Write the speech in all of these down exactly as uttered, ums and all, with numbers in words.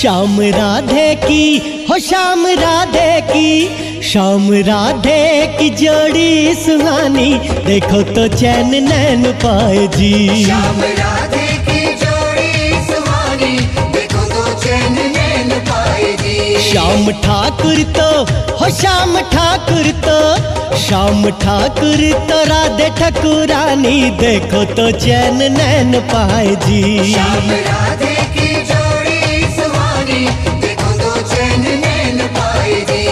श्याम राधे की हो श्याम राधे की श्याम राधे की जोड़ी सुहानी, देखो तो चैन नैन पाए जी। श्याम राधे की जोड़ी सुहानी, देखो तो चैन नैन पाए जी। श्याम ठाकुर तो हो श्याम ठाकुर तो श्याम ठाकुर तो राधे ठाकुरानी, देखो तो चैन नैन पाए जी। श्याम राधे की देखो तो चैन नैन पाए जी।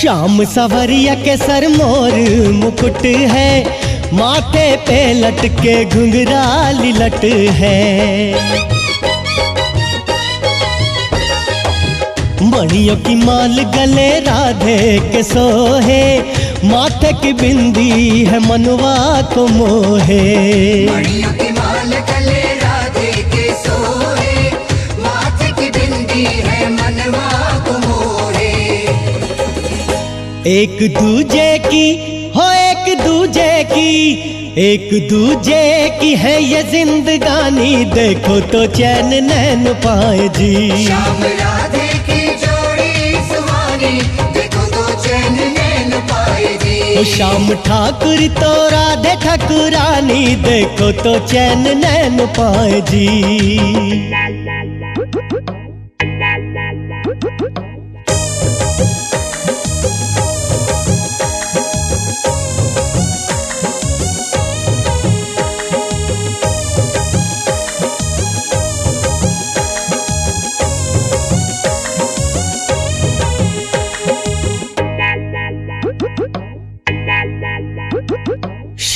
श्याम सवरिया के सर मोर मुकुट है, माथे पे लटके घुंघराली लट है। मणियों की माल गले राधे के सोहे, माथे की बिंदी है मनुवा को मोहे। मणियों की माल गले राधे के सोहे, माथे की बिंदी है मनुवा को मोहे। एक दूजे की हो एक दूजे की एक दूजे की है ये जिंदगानी, देखो तो चैन नैन पाए जी। श्याम राधे की जोड़ी सुहानी, देखो तो चैन नैन पाए जी। श्याम ठाकुर तो राधे ठाकुरानी, देखो तो चैन नैन पाए जी।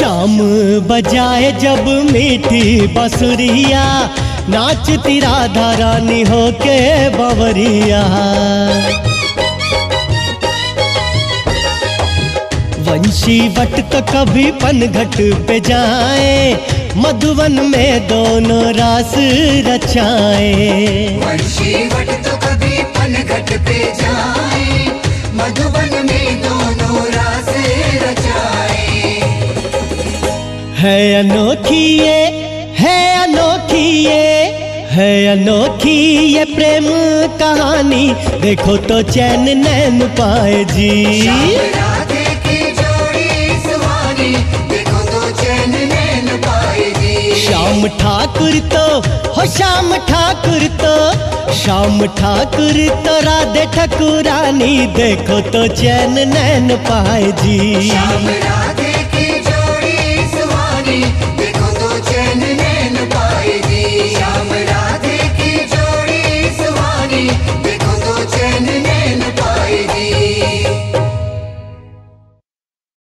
शाम बजाए जब मीठी बसुरिया, नाचती राधा रानी होके बवरिया। वंशी वट तो कभी पनघट पे जाए, मधुवन में दोनों रास रचाए। वंशी वट तो कभी पनघट पे जाए, मधुवन में दोनों रास रचाए। है अनोखी ये है अनोखी ये है अनोखी ये प्रेम कहानी, देखो तो चैन नैन पाए जी। श्याम राधे की जोड़ी सुहानी, देखो तो चैन नैन पाए जी। श्याम ठाकुर तो हो श्याम ठाकुर तो श्याम ठाकुर तो राधे ठाकुरानी, देखो तो चैन नैन पाए जी।